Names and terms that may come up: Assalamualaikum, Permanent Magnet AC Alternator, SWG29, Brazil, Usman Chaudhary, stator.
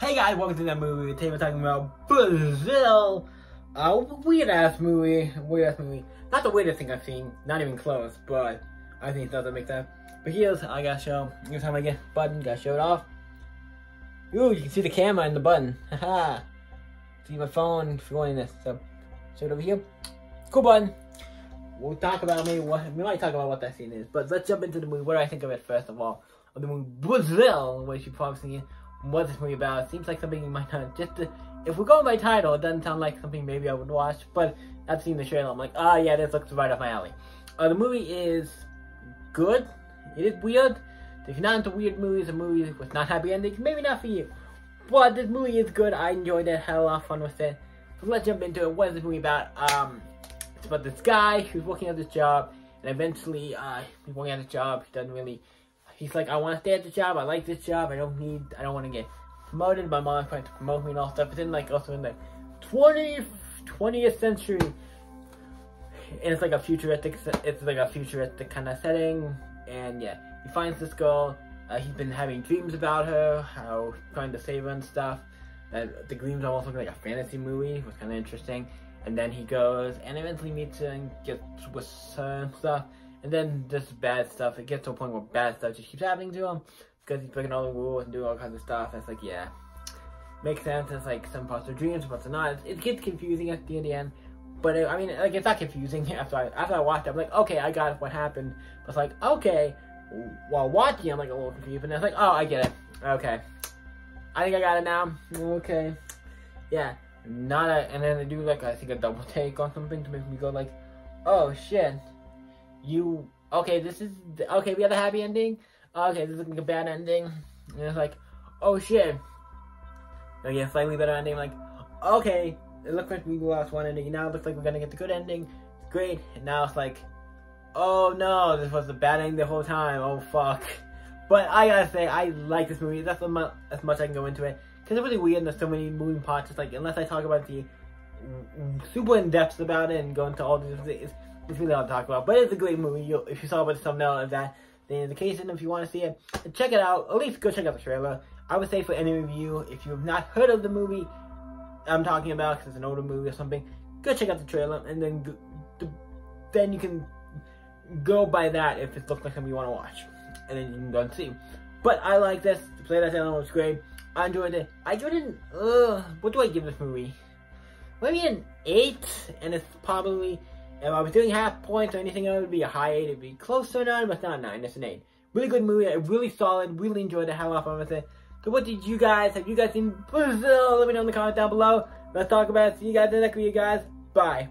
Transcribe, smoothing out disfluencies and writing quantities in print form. Hey guys, welcome to that movie. Today we're talking about Brazil. Weird ass movie. Not the weirdest thing I've seen, not even close, but I think it doesn't make sense. But here's, I gotta show, every time I get a button, gotta show it off. Ooh, you can see the camera and the button. Haha. See my phone going this, so show it over here. Cool button. We'll talk about maybe what, we might talk about what that scene is, but let's jump into the movie. What do I think of it first of all? Of the movie Brazil, which you're probably seeing. What's this movie about? It seems like something you might not just to, if we're going by title, it doesn't sound like something maybe I would watch, but I've seen the trailer, I'm like, ah, yeah, this looks right up my alley. The movie is good. It is weird. If you're not into weird movies or movies with not happy endings, maybe not for you. But this movie is good. I enjoyed it, had a lot of fun with it. So let's jump into it. What is this movie about? It's about this guy who's working at this job, and eventually he's working at this job, he doesn't really, he's like, I want to stay at this job, I like this job, I don't want to get promoted, my mom's trying to promote me and all stuff. It's in like, also in the 20th century, and it's like a futuristic, kind of setting, and yeah, he finds this girl, he's been having dreams about her, how trying to save her and stuff, the dreams almost look like a fantasy movie, it was kind of interesting, and then he goes and eventually meets her and gets with her and stuff. And then just bad stuff, it gets to a point where bad stuff just keeps happening to him because he's breaking all the rules and doing all kinds of stuff. That's like, yeah, makes sense. It's like some parts are dreams, some parts are not. It gets confusing at the end, but I mean, like, it's not confusing. After I watched it, I'm like, okay, I got what happened. But it's like, okay, while watching, I'm like a little confused, and I was like, oh, I get it. Okay, I think I got it now. Okay, yeah, not a, and then they do like, I think a double take on something to make me go like, oh shit. You, okay, this is, okay, we had a happy ending, okay, this is like a bad ending, and it's like, oh shit, again, slightly better ending, like, okay, it looked like we lost one ending, now it looks like we're gonna get the good ending, great, and now it's like, oh no, this was the bad ending the whole time, oh fuck. But I gotta say, I like this movie, that's as much I can go into it, because it's really weird and there's so many moving parts, it's like, unless I talk about the, super in-depth about it and go into all the different things, it's really hard to talk about, but it's a great movie. If you saw it with the thumbnail of that, the indication, if you want to see it, check it out. At least go check out the trailer. I would say for any review, if you have not heard of the movie I'm talking about, because it's an older movie or something, go check out the trailer, and then then you can go by that if it looks like something you want to watch, and then you can go and see. But I like this. The play that channel was great. I enjoyed it. I give it an, what do I give this movie? Maybe an 8, and it's probably, if I was doing half points or anything else, it would be a high 8, it would be close to a 9, but it's not a 9, it's an 8. Really good movie, really solid, really enjoyed it, had a lot of fun with it. So what did you guys, have you guys seen Brazil? Let me know in the comments down below. Let's talk about it, see you guys in the next video, guys. Bye.